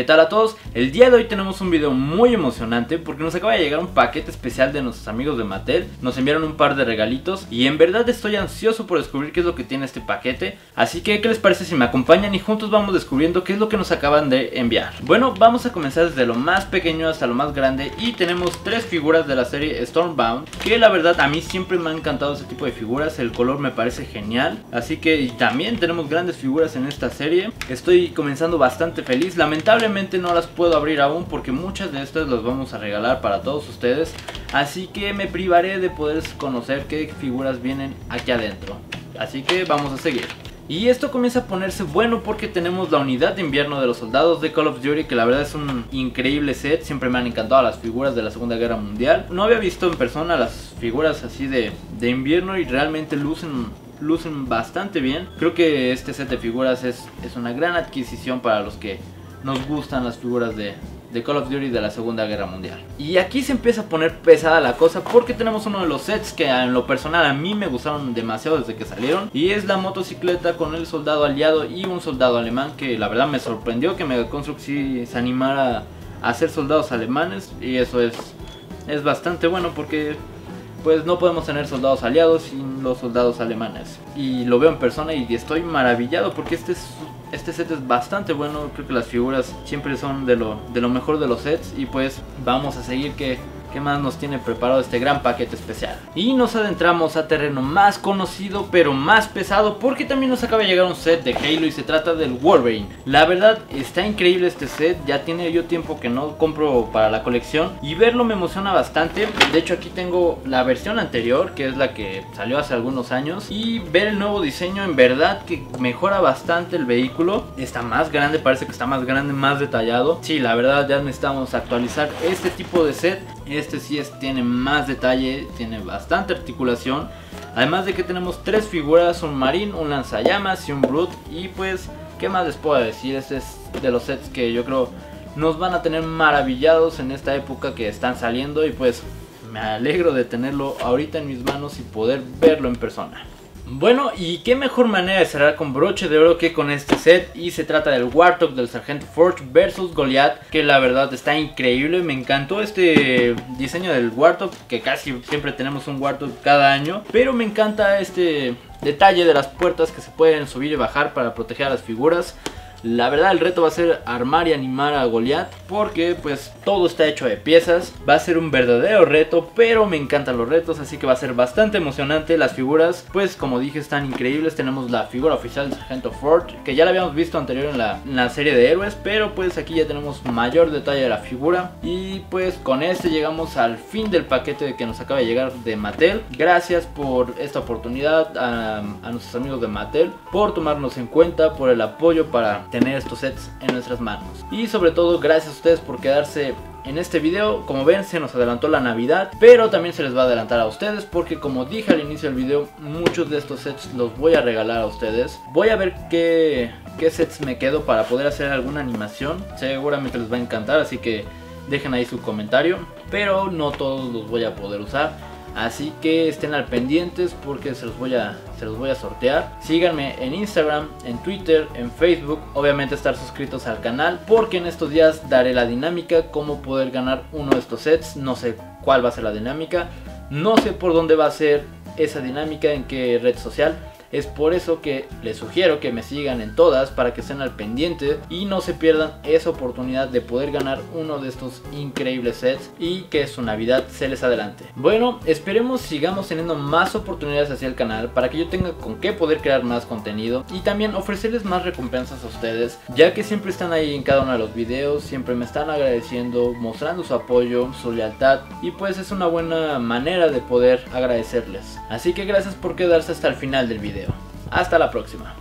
¿Qué tal a todos? El día de hoy tenemos un video muy emocionante porque nos acaba de llegar un paquete especial de nuestros amigos de Mattel. Nos enviaron un par de regalitos y en verdad estoy ansioso por descubrir qué es lo que tiene este paquete. Así que, ¿qué les parece si me acompañan y juntos vamos descubriendo qué es lo que nos acaban de enviar? Bueno, vamos a comenzar desde lo más pequeño hasta lo más grande y tenemos tres figuras de la serie Stormbound, que la verdad a mí siempre me ha encantado este tipo de figuras, el color me parece genial. Así que también tenemos grandes figuras en esta serie. Estoy comenzando bastante feliz, lamentablemente no las puedo abrir aún porque muchas de estas las vamos a regalar para todos ustedes, así que me privaré de poder conocer qué figuras vienen aquí adentro. Así que vamos a seguir. Y esto comienza a ponerse bueno porque tenemos la unidad de invierno de los soldados de Call of Duty, que la verdad es un increíble set. Siempre me han encantado las figuras de la Segunda Guerra Mundial. No había visto en persona las figuras así de invierno y realmente lucen bastante bien. Creo que este set de figuras es una gran adquisición para los que nos gustan las figuras de Call of Duty de la Segunda Guerra Mundial. Y aquí se empieza a poner pesada la cosa porque tenemos uno de los sets que en lo personal a mí me gustaron demasiado desde que salieron, y es la motocicleta con el soldado aliado y un soldado alemán, que la verdad me sorprendió que Mega Construx sí se animara a hacer soldados alemanes, y eso es bastante bueno porque pues no podemos tener soldados aliados sin los soldados alemanes. Y lo veo en persona y estoy maravillado porque este set es bastante bueno. Creo que las figuras siempre son de lo mejor de los sets. Y pues vamos a seguir qué más nos tiene preparado este gran paquete especial. Y nos adentramos a terreno más conocido pero más pesado, porque también nos acaba de llegar un set de Halo y se trata del Warframe. La verdad está increíble este set, ya tiene yo tiempo que no compro para la colección y verlo me emociona bastante. De hecho aquí tengo la versión anterior, que es la que salió hace algunos años, y ver el nuevo diseño en verdad que mejora bastante el vehículo. Está más grande, parece que está más grande, más detallado. Sí, la verdad ya necesitamos actualizar este tipo de set. Este sí tiene más detalle, tiene bastante articulación. Además de que tenemos tres figuras, un marín, un lanzallamas y un brute. Y pues, ¿qué más les puedo decir? Este es de los sets que yo creo nos van a tener maravillados en esta época que están saliendo. Y pues, me alegro de tenerlo ahorita en mis manos y poder verlo en persona. Bueno, y qué mejor manera de cerrar con broche de oro que con este set. Y se trata del Warthog del Sargento Forge versus Goliath, que la verdad está increíble. Me encantó este diseño del Warthog, que casi siempre tenemos un Warthog cada año, pero me encanta este detalle de las puertas que se pueden subir y bajar para proteger a las figuras. La verdad el reto va a ser armar y animar a Goliath, porque pues todo está hecho de piezas. Va a ser un verdadero reto, pero me encantan los retos, así que va a ser bastante emocionante. Las figuras, pues como dije, están increíbles. Tenemos la figura oficial del Sargento Forge, que ya la habíamos visto anterior en la serie de héroes, pero pues aquí ya tenemos mayor detalle de la figura. Y pues con este llegamos al fin del paquete que nos acaba de llegar de Mattel. Gracias por esta oportunidad a nuestros amigos de Mattel, por tomarnos en cuenta, por el apoyo para tener estos sets en nuestras manos, y sobre todo gracias a ustedes por quedarse en este video. Como ven, se nos adelantó la Navidad, pero también se les va a adelantar a ustedes, porque como dije al inicio del video, muchos de estos sets los voy a regalar a ustedes. Voy a ver qué sets me quedo para poder hacer alguna animación. Seguramente les va a encantar, así que dejen ahí su comentario, pero no todos los voy a poder usar. Así que estén al pendientes porque se los voy a sortear. Síganme en Instagram, en Twitter, en Facebook. Obviamente estar suscritos al canal, porque en estos días daré la dinámica, cómo poder ganar uno de estos sets. No sé cuál va a ser la dinámica, no sé por dónde va a ser esa dinámica, en qué red social. Es por eso que les sugiero que me sigan en todas, para que estén al pendiente y no se pierdan esa oportunidad de poder ganar uno de estos increíbles sets y que su Navidad se les adelante. Bueno, esperemos sigamos teniendo más oportunidades hacia el canal para que yo tenga con qué poder crear más contenido y también ofrecerles más recompensas a ustedes, ya que siempre están ahí en cada uno de los videos, siempre me están agradeciendo, mostrando su apoyo, su lealtad, y pues es una buena manera de poder agradecerles. Así que gracias por quedarse hasta el final del video. Hasta la próxima.